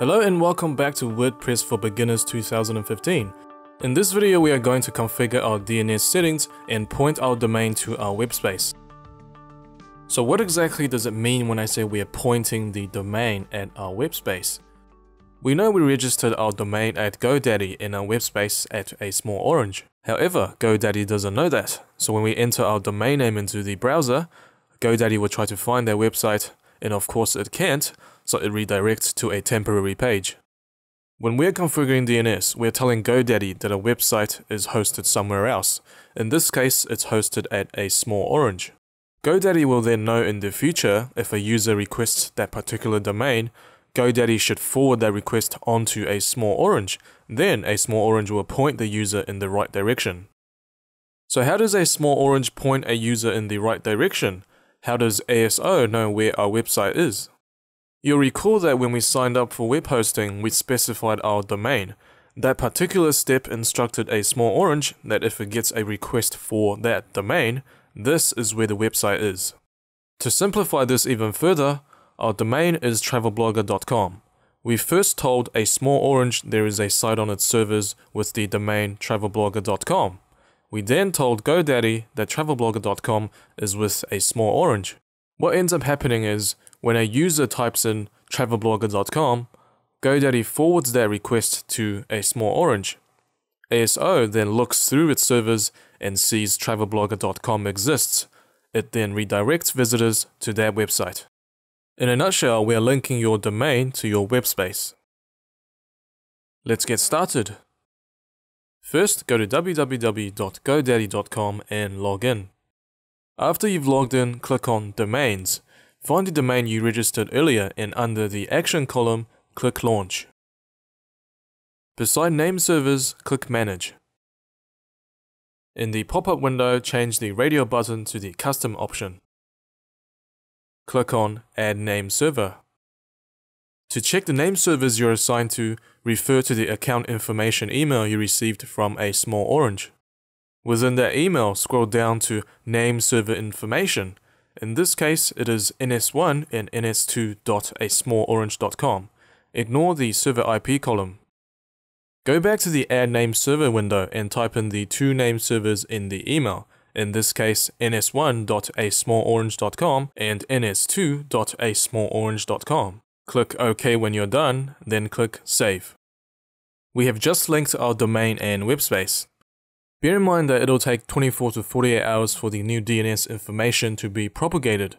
Hello and welcome back to WordPress for Beginners 2015. In this video we are going to configure our DNS settings and point our domain to our web space. So what exactly does it mean when I say we are pointing the domain at our web space? We know we registered our domain at GoDaddy and our web space at a Small Orange. However, GoDaddy doesn't know that. So when we enter our domain name into the browser, GoDaddy will try to find their website, and of course it can't, so it redirects to a temporary page. When we're configuring DNS, we're telling GoDaddy that a website is hosted somewhere else. In this case, it's hosted at a Small Orange. GoDaddy will then know in the future, if a user requests that particular domain, GoDaddy should forward that request onto a Small Orange. Then a Small Orange will point the user in the right direction. So how does a Small Orange point a user in the right direction? How does ASO know where our website is? You'll recall that when we signed up for web hosting, we specified our domain. That particular step instructed a Small Orange that if it gets a request for that domain, this is where the website is. To simplify this even further, our domain is travelblogger.com. We first told a Small Orange there is a site on its servers with the domain travelblogger.com. We then told GoDaddy that travelblogger.com is with a Small Orange. What ends up happening is, when a user types in travelblogger.com, GoDaddy forwards that request to a Small Orange. ASO then looks through its servers and sees travelblogger.com exists. It then redirects visitors to that website. In a nutshell, we are linking your domain to your web space. Let's get started. First, go to www.godaddy.com and log in. After you've logged in, click on Domains. Find the domain you registered earlier and under the Action column, click Launch. Beside Name Servers, click Manage. In the pop-up window, change the radio button to the Custom option. Click on Add Name Server. To check the name servers you're assigned to, refer to the account information email you received from a Small Orange. Within that email, scroll down to Name Server Information. In this case, it is ns1 and ns2.asmallorange.com. Ignore the server IP column. Go back to the Add Name Server window and type in the two name servers in the email, in this case ns1.asmallorange.com and ns2.asmallorange.com. Click OK when you're done, then click Save. We have just linked our domain and web space. Bear in mind that it'll take 24 to 48 hours for the new DNS information to be propagated.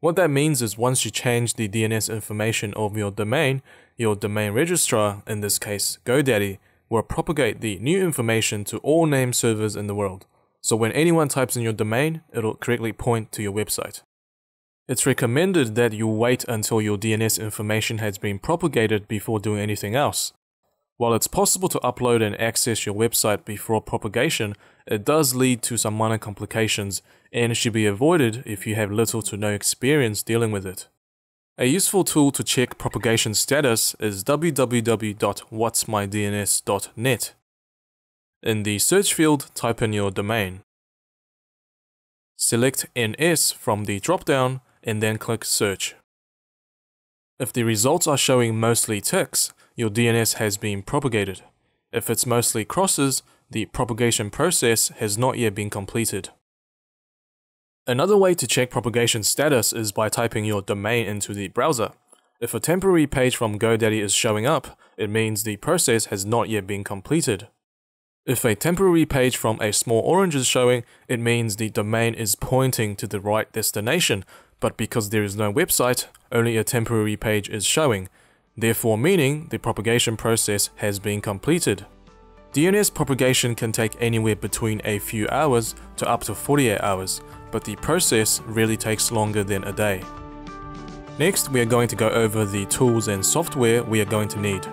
What that means is once you change the DNS information of your domain registrar, in this case GoDaddy, will propagate the new information to all name servers in the world. So when anyone types in your domain, it'll correctly point to your website. It's recommended that you wait until your DNS information has been propagated before doing anything else. While it's possible to upload and access your website before propagation, it does lead to some minor complications and should be avoided if you have little to no experience dealing with it. A useful tool to check propagation status is www.whatsmydns.net. In the search field, type in your domain. Select NS from the drop-down and then click Search. If the results are showing mostly ticks, your DNS has been propagated. If it's mostly crosses, the propagation process has not yet been completed. Another way to check propagation status is by typing your domain into the browser. If a temporary page from GoDaddy is showing up, it means the process has not yet been completed. If a temporary page from a Small Orange is showing, it means the domain is pointing to the right destination, but because there is no website, only a temporary page is showing. Therefore meaning the propagation process has been completed. DNS propagation can take anywhere between a few hours to up to 48 hours, but the process really takes longer than a day. Next, we are going to go over the tools and software we are going to need.